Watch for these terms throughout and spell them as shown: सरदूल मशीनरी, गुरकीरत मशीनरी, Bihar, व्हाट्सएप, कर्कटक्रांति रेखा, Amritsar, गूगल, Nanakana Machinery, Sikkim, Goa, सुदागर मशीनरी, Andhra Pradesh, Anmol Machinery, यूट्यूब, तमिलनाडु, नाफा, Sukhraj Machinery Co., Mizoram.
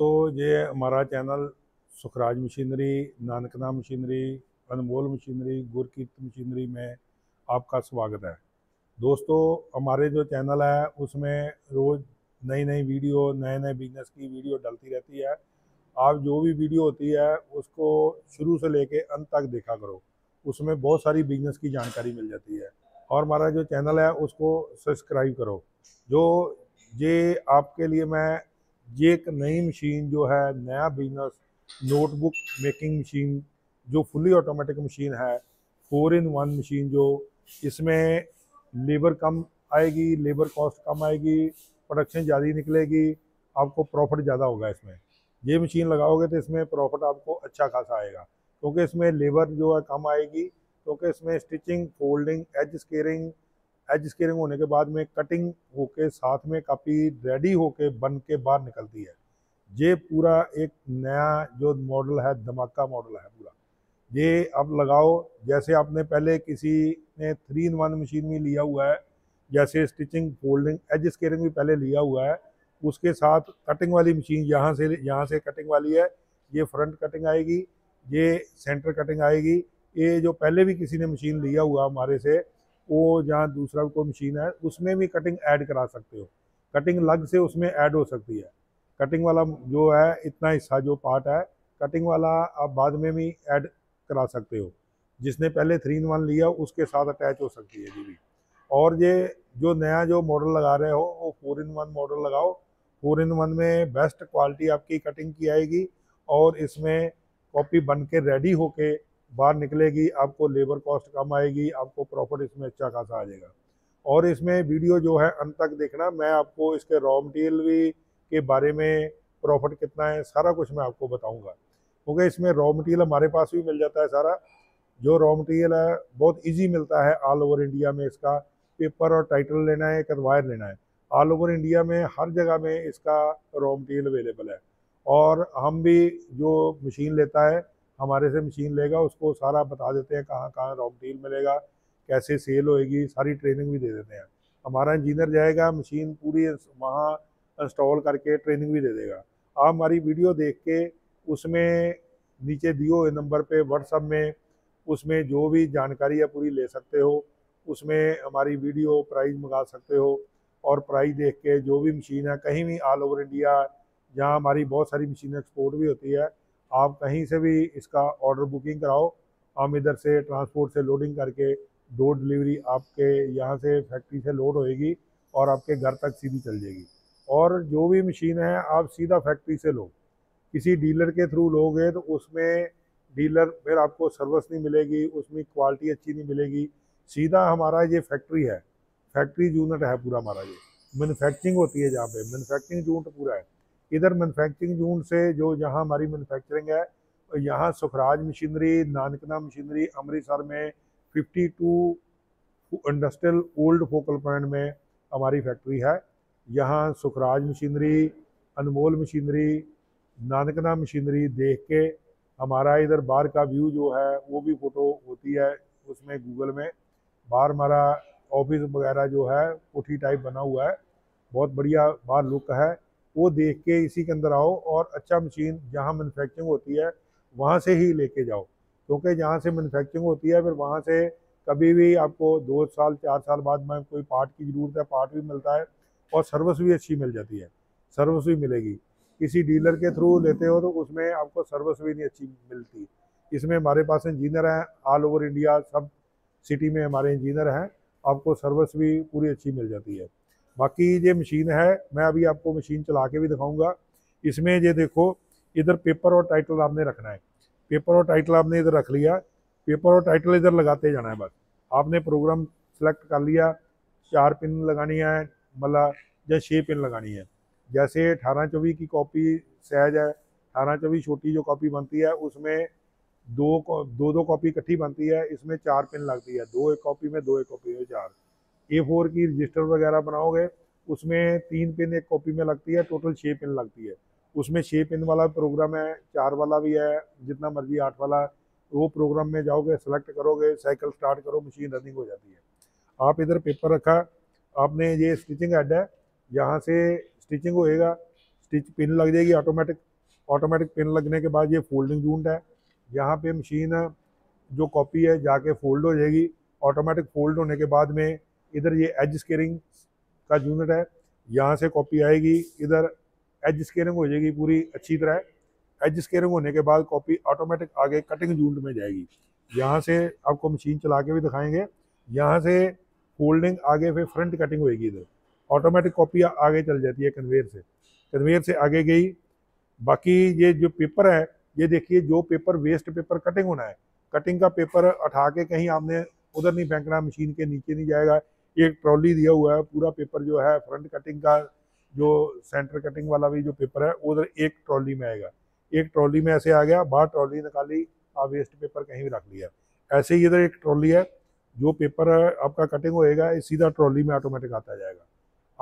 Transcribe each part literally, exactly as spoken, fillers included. दोस्तों, ये हमारा channel Sukhraj machinery, Nankana machinery, Anmol machinery, गुरकीरत मशीनरी में आपका स्वागत है। दोस्तों, हमारे जो चैनल है उसमें रोज़ नई नई वीडियो, नए नए बिजनेस की वीडियो डलती रहती है। आप जो भी वीडियो होती है उसको शुरू से लेके अंत तक देखा करो, उसमें बहुत सारी बिजनेस की जानकारी मिल जाती है। और हमारा जो चैनल है उसको सब्सक्राइब करो। जो ये आपके लिए मैं ये एक नई मशीन जो है, नया बिजनेस, नोटबुक मेकिंग मशीन जो फुली ऑटोमेटिक मशीन है, फोर इन वन मशीन, जो इसमें लेबर कम आएगी, लेबर कॉस्ट कम आएगी, प्रोडक्शन ज़्यादा निकलेगी, आपको प्रॉफिट ज़्यादा होगा। इसमें ये मशीन लगाओगे तो इसमें प्रॉफिट आपको अच्छा खासा आएगा, क्योंकि इसमें लेबर जो है कम आएगी, क्योंकि इसमें stitching, folding, edge squaring, edge squaring होने के बाद में कटिंग होके साथ में काफ़ी रेडी होके बन के बाहर निकलती है। ये पूरा एक नया जो मॉडल है, धमाका मॉडल है पूरा। ये आप लगाओ, जैसे आपने पहले किसी ने थ्री इन वन मशीन भी लिया हुआ है, जैसे स्टिचिंग, फोल्डिंग, एज स्केयरिंग भी पहले लिया हुआ है, उसके साथ कटिंग वाली मशीन, यहाँ से यहाँ से कटिंग वाली है, ये फ्रंट कटिंग आएगी, ये सेंटर कटिंग आएगी। ये जो पहले भी किसी ने मशीन लिया हुआ हमारे से, वो जहाँ दूसरा कोई मशीन है उसमें भी कटिंग ऐड करा सकते हो, कटिंग लग से उसमें ऐड हो सकती है। कटिंग वाला जो है इतना हिस्सा जो पार्ट है कटिंग वाला आप बाद में भी ऐड करा सकते हो। जिसने पहले थ्री इन वन लिया उसके साथ अटैच हो सकती है ये भी। और ये जो नया जो मॉडल लगा रहे हो वो फोर इन वन मॉडल लगाओ। फोर इन वन में बेस्ट क्वालिटी आपकी कटिंग की आएगी और इसमें कॉपी बन के रेडी होके बाहर निकलेगी, आपको लेबर कॉस्ट कम आएगी, आपको प्रॉफिट इसमें अच्छा खासा आ जाएगा। और इसमें वीडियो जो है अंत तक देखना, मैं आपको इसके रॉ मटेरियल भी के बारे में, प्रॉफिट कितना है, सारा कुछ मैं आपको बताऊंगा, क्योंकि इसमें रॉ मटेरियल हमारे पास भी मिल जाता है सारा। जो रॉ मटेरियल है बहुत ईजी मिलता है ऑल ओवर इंडिया में। इसका पेपर और टाइटल लेना है, एक एडवायर लेना है। ऑल ओवर इंडिया में हर जगह में इसका रॉ मटेरियल अवेलेबल है। और हम भी जो मशीन लेता है, हमारे से मशीन लेगा, उसको सारा बता देते हैं कहाँ कहाँ रॉ मटेरियल मिलेगा, कैसे सेल होएगी, सारी ट्रेनिंग भी दे देते हैं। हमारा इंजीनियर जाएगा, मशीन पूरी वहाँ इंस्टॉल करके ट्रेनिंग भी दे देगा। आप हमारी वीडियो देख के उसमें नीचे दिए हुए नंबर पे व्हाट्सएप में उसमें जो भी जानकारी है पूरी ले सकते हो। उसमें हमारी वीडियो, प्राइस मंगा सकते हो और प्राइस देख के जो भी मशीन है, कहीं भी ऑल ओवर इंडिया, जहाँ हमारी बहुत सारी मशीन एक्सपोर्ट भी होती है, आप कहीं से भी इसका ऑर्डर बुकिंग कराओ। हम इधर से ट्रांसपोर्ट से लोडिंग करके डोर डिलीवरी आपके यहाँ से फैक्ट्री से लोड होएगी और आपके घर तक सीधी चल जाएगी। और जो भी मशीन है आप सीधा फैक्ट्री से लो, किसी डीलर के थ्रू लोगे तो उसमें डीलर फिर आपको सर्विस नहीं मिलेगी, उसमें क्वालिटी अच्छी नहीं मिलेगी। सीधा हमारा ये फैक्ट्री है, फैक्ट्री यूनिट है पूरा हमारा। ये मैन्युफैक्चरिंग होती है, जहाँ पे मैन्युफैक्चरिंग यूनिट पूरा है। इधर मैन्युफैक्चरिंग यूनिट से जो जहाँ हमारी मैन्युफैक्चरिंग है, यहाँ सुखराज मशीनरी, नानकना मशीनरी, अमृतसर में बावन इंडस्ट्रियल ओल्ड फोकल पॉइंट में हमारी फैक्ट्री है। यहाँ Sukhraj machinery, Anmol machinery, Nankana machinery देख के हमारा इधर बाहर का व्यू जो है वो भी फ़ोटो होती है उसमें गूगल में। बाहर हमारा ऑफिस वगैरह जो है कोठी टाइप बना हुआ है, बहुत बढ़िया बाहर लुक है, वो देख के इसी के अंदर आओ और अच्छा मशीन जहाँ मैन्युफैक्चरिंग होती है वहाँ से ही लेके जाओ, क्योंकि जहाँ से मैन्युफैक्चरिंग होती है फिर वहाँ से कभी भी आपको दो साल चार साल बाद में कोई पार्ट की ज़रूरत है, पार्ट भी मिलता है और सर्विस भी अच्छी मिल जाती है, सर्विस भी मिलेगी। किसी डीलर के थ्रू लेते हो तो उसमें आपको सर्विस भी नहीं अच्छी मिलती। इसमें हमारे पास इंजीनियर हैं ऑल ओवर इंडिया, सब सिटी में हमारे इंजीनियर हैं, आपको सर्विस भी पूरी अच्छी मिल जाती है। बाकी ये मशीन है, मैं अभी आपको मशीन चला के भी दिखाऊंगा। इसमें ये देखो, इधर पेपर और टाइटल आपने रखना है, पेपर और टाइटल आपने इधर रख लिया, पेपर और टाइटल इधर लगाते जाना है बस। आपने प्रोग्राम सेलेक्ट कर लिया, चार पिन लगानी है, मतलब या छः पिन लगानी है। जैसे अठारह चौबीस की कॉपी साइज है, अठारह चौबीस छोटी जो कॉपी बनती है उसमें दो दो दो कॉपी इकट्ठी बनती है, इसमें चार पिन लगती है, दो एक कॉपी में, दो एक कॉपी में चार। ए फोर की रजिस्टर वगैरह बनाओगे उसमें तीन पिन एक कॉपी में लगती है, टोटल छः पिन लगती है। उसमें छः पिन वाला प्रोग्राम है, चार वाला भी है, जितना मर्जी आठ वाला, वो प्रोग्राम में जाओगे, सेलेक्ट करोगे, साइकिल स्टार्ट करो, मशीन रनिंग हो जाती है। आप इधर पेपर रखा, आपने ये स्टिचिंग हेड है, यहाँ से स्टिचिंग होएगा, स्टिच पिन लग जाएगी ऑटोमेटिक, ऑटोमेटिक पिन लगने के बाद ये फोल्डिंग यूनिट है, यहाँ पे मशीन जो कॉपी है जाके फोल्ड हो जाएगी। ऑटोमेटिक फोल्ड होने के बाद में इधर ये एज स्केयरिंग का यूनिट है, यहाँ से कॉपी आएगी, इधर एज स्केयरिंग हो जाएगी पूरी अच्छी तरह। एज स्केयरिंग होने के बाद कॉपी ऑटोमेटिक आगे कटिंग यूनिट में जाएगी। यहाँ से आपको मशीन चला के भी दिखाएंगे, यहाँ से फोल्डिंग आगे फिर फ्रंट कटिंग होएगी। इधर ऑटोमेटिक कॉपी आगे चल जाती है कन्वेयर से, कन्वेयर से आगे गई। बाकी ये जो पेपर है ये देखिए, जो पेपर वेस्ट पेपर कटिंग होना है, कटिंग का पेपर उठा के कहीं आपने उधर नहीं फेंकना, मशीन के नीचे नहीं जाएगा। एक ट्रॉली दिया हुआ है, पूरा पेपर जो है फ्रंट कटिंग का जो सेंटर कटिंग वाला भी जो पेपर है उधर एक ट्रॉली में आएगा। एक ट्रॉली में ऐसे आ गया, बाहर ट्रॉली निकाली, आप वेस्ट पेपर कहीं भी रख लिया। ऐसे ही इधर एक ट्रॉली है, जो पेपर आपका कटिंग होएगा सीधा ट्रॉली में ऑटोमेटिक आता जाएगा,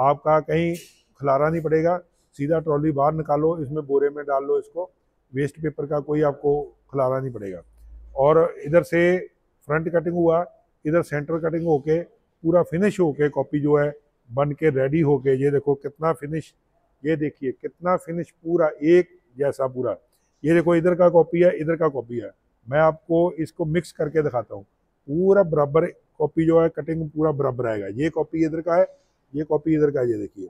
आपका कहीं खलारा नहीं पड़ेगा। सीधा ट्रॉली बाहर निकालो, इसमें बोरे में डाल लो इसको, वेस्ट पेपर का कोई आपको खलारा नहीं पड़ेगा। और इधर से फ्रंट कटिंग हुआ, इधर सेंटर कटिंग होके पूरा फिनिश होके कॉपी जो है बन के रेडी होके, ये देखो कितना फिनिश, ये देखिए कितना फिनिश, पूरा एक जैसा पूरा। ये देखो इधर का कॉपी है, इधर का कॉपी है, मैं आपको इसको मिक्स करके दिखाता हूँ। पूरा बराबर कॉपी जो है कटिंग पूरा बराबर आएगा। ये कॉपी इधर का है, ये कॉपी इधर का है, ये देखिए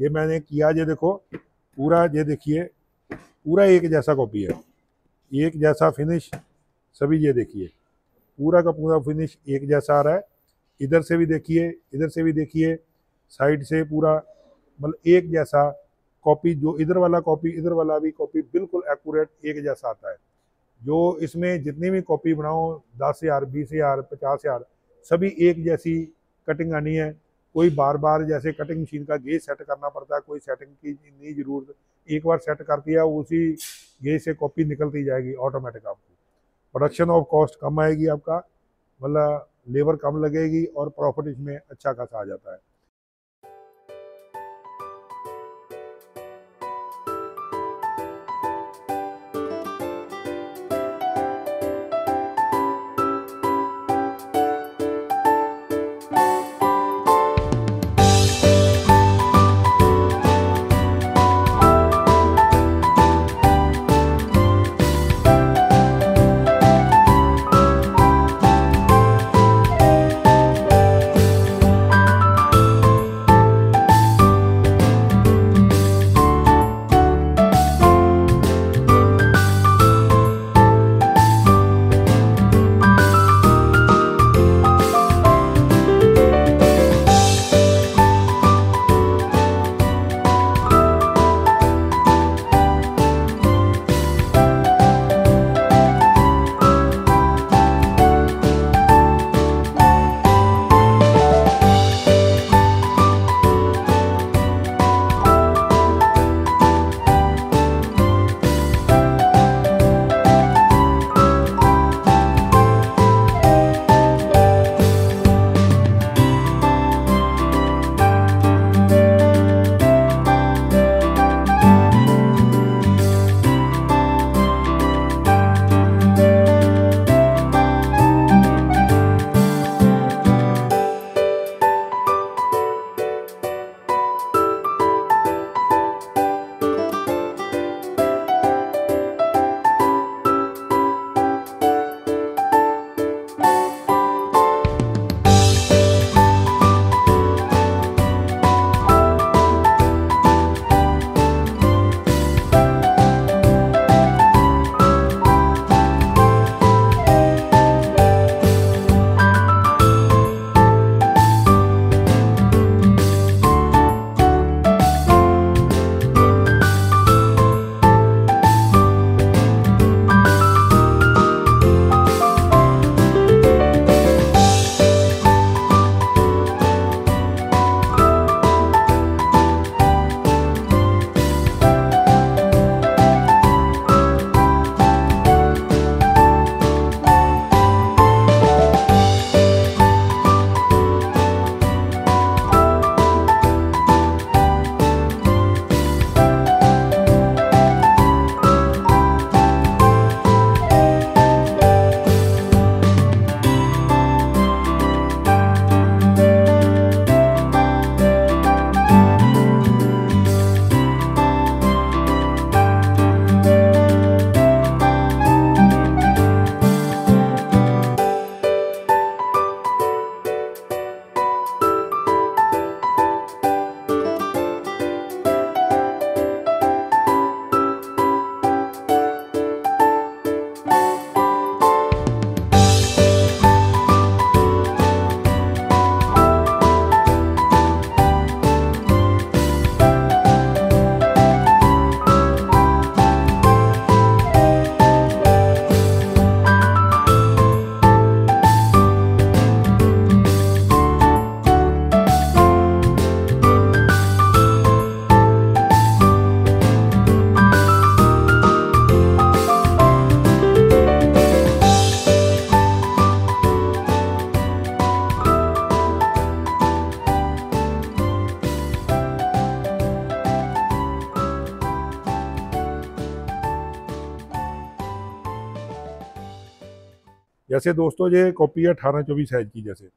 ये मैंने किया, ये देखो पूरा, ये देखिए पूरा एक जैसा कॉपी है, एक जैसा फिनिश सभी, ये देखिए पूरा का पूरा फिनिश एक जैसा आ रहा है। इधर से भी देखिए, इधर से भी देखिए, साइड से पूरा मतलब एक जैसा कॉपी, जो इधर वाला कॉपी इधर वाला भी कॉपी बिल्कुल एक्यूरेट एक जैसा आता है। जो इसमें जितनी भी कॉपी बनाओ, दस हजार बीस हजार पचास हजार सभी एक जैसी कटिंग आनी है। कोई बार बार जैसे कटिंग मशीन का गेज सेट करना पड़ता है, कोई सेटिंग की नहीं ज़रूरत, एक बार सेट करती है उसी गेज से कॉपी निकलती जाएगी ऑटोमेटिक। आपको प्रोडक्शन ऑफ कॉस्ट कम आएगी, आपका मतलब लेबर कम लगेगी और प्रॉफिट इसमें अच्छा खासा आ जाता है। जैसे दोस्तों ये कॉपी है अठारह चौबीस साइज की, जैसे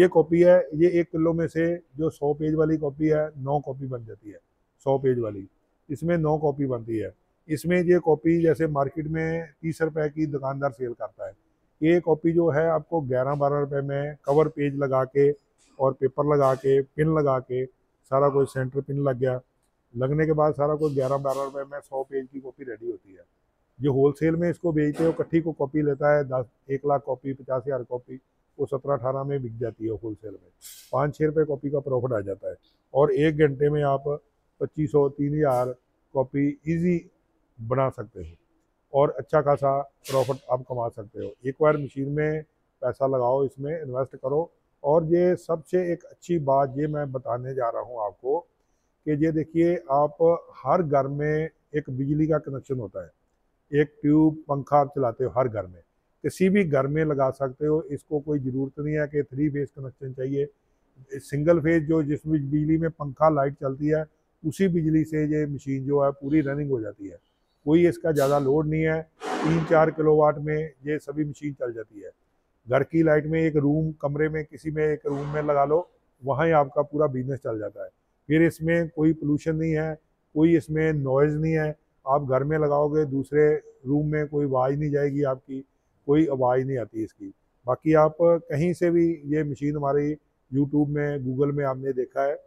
ये कॉपी है, ये एक किलो में से जो सौ पेज वाली कॉपी है नौ कॉपी बन जाती है, सौ पेज वाली इसमें नौ कॉपी बनती है। इसमें ये कॉपी जैसे मार्केट में तीस रुपए की दुकानदार सेल करता है, ये कॉपी जो है आपको ग्यारह बारह रुपए में कवर पेज लगा के और पेपर लगा के पिन लगा के सारा कुछ, सेंटर पिन लग गया, लगने के बाद सारा कुछ ग्यारह बारह रुपए में सौ पेज की कॉपी रेडी होती है। जो होलसेल में इसको बेचते हो कट्ठी को कॉपी लेता है दस एक लाख कॉपी, पचास हज़ार कॉपी, वो सत्रह अठारह में बिक जाती है होलसेल में, पाँच छः रुपये कॉपी का प्रॉफिट आ जाता है। और एक घंटे में आप पच्चीस सौ तीन हज़ार कॉपी ईजी बना सकते हो और अच्छा खासा प्रॉफिट आप कमा सकते हो। एक बार मशीन में पैसा लगाओ, इसमें इन्वेस्ट करो। और ये सबसे एक अच्छी बात ये मैं बताने जा रहा हूँ आपको कि ये देखिए, आप हर घर में एक बिजली का कनेक्शन होता है, एक ट्यूब पंखा आप चलाते हो हर घर में, किसी भी घर में लगा सकते हो। इसको कोई ज़रूरत नहीं है कि थ्री फेज कनेक्शन चाहिए, सिंगल फेज जो जिस बिजली में पंखा लाइट चलती है उसी बिजली से ये मशीन जो है पूरी रनिंग हो जाती है, कोई इसका ज़्यादा लोड नहीं है। तीन चार किलोवाट में ये सभी मशीन चल जाती है। घर की लाइट में एक रूम कमरे में किसी में एक रूम में लगा लो, वहाँ ही आपका पूरा बिजनेस चल जाता है। फिर इसमें कोई पोल्यूशन नहीं है, कोई इसमें नॉइज़ नहीं है। आप घर में लगाओगे दूसरे रूम में कोई आवाज़ नहीं जाएगी, आपकी कोई आवाज़ नहीं आती इसकी। बाकी आप कहीं से भी ये मशीन हमारी यूट्यूब में गूगल में आपने देखा है।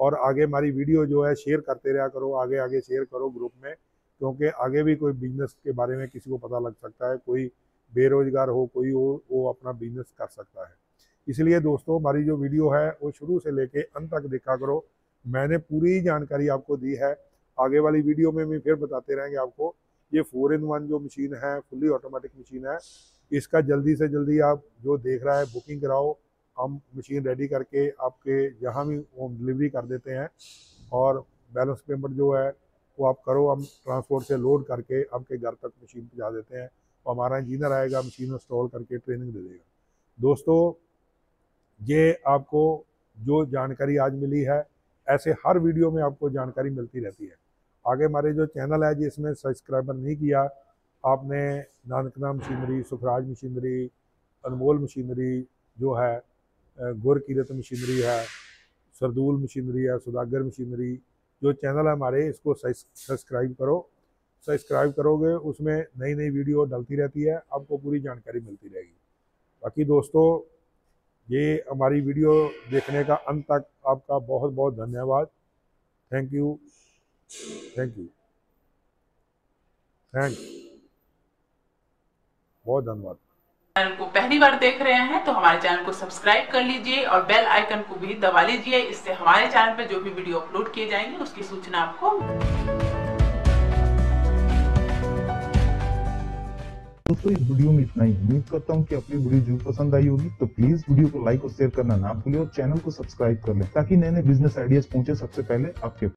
और आगे हमारी वीडियो जो है शेयर करते रहा करो, आगे आगे शेयर करो ग्रुप में, क्योंकि आगे भी कोई बिजनेस के बारे में किसी को पता लग सकता है, कोई बेरोजगार हो कोई हो वो अपना बिजनेस कर सकता है। इसलिए दोस्तों हमारी जो वीडियो है वो शुरू से लेके अंत तक देखा करो, मैंने पूरी जानकारी आपको दी है। आगे वाली वीडियो में भी फिर बताते रहेंगे आपको। ये फोर इन वन जो मशीन है फुली ऑटोमेटिक मशीन है, इसका जल्दी से जल्दी आप जो देख रहा है बुकिंग कराओ, हम मशीन रेडी करके आपके यहाँ भी होम डिलीवरी कर देते हैं। और बैलेंस पेमेंट जो है वो आप करो, हम ट्रांसपोर्ट से लोड करके आपके घर तक मशीन पहुँचा देते हैं। और हमारा इंजीनियर आएगा मशीन इंस्टॉल करके ट्रेनिंग दे देगा। दोस्तों ये आपको जो जानकारी आज मिली है, ऐसे हर वीडियो में आपको जानकारी मिलती रहती है। आगे हमारे जो चैनल है जिसमें सब्सक्राइबर नहीं किया आपने, Nankana machinery, Sukhraj machinery, Anmol machinery जो है, गुरकीरत मशीनरी है, सरदूल मशीनरी है, सुदागर मशीनरी, जो चैनल है हमारे इसको सब्सक्राइब करो। सब्सक्राइब करोगे उसमें नई नई वीडियो डालती रहती है, आपको पूरी जानकारी मिलती रहेगी। बाकी दोस्तों ये हमारी वीडियो देखने का अंत तक आपका बहुत बहुत धन्यवाद। Thank you, thank you, thank you, बहुत धन्यवाद। चैनल को पहली बार देख रहे हैं तो हमारे चैनल को सब्सक्राइब कर लीजिए और बेल आइकन को भी दबा लीजिए, इससे हमारे चैनल पर जो भी वीडियो अपलोड किए जाएंगे उसकी सूचना आपको। दोस्तों इस वीडियो में इतना ही, उम्मीद करता हूँ कि अपनी वीडियो जरूर पसंद आई होगी। तो प्लीज वीडियो को लाइक और शेयर करना ना भूलें और चैनल को सब्सक्राइब कर लें ताकि नए नए बिजनेस आइडियाज पहुंचे सबसे पहले आपके।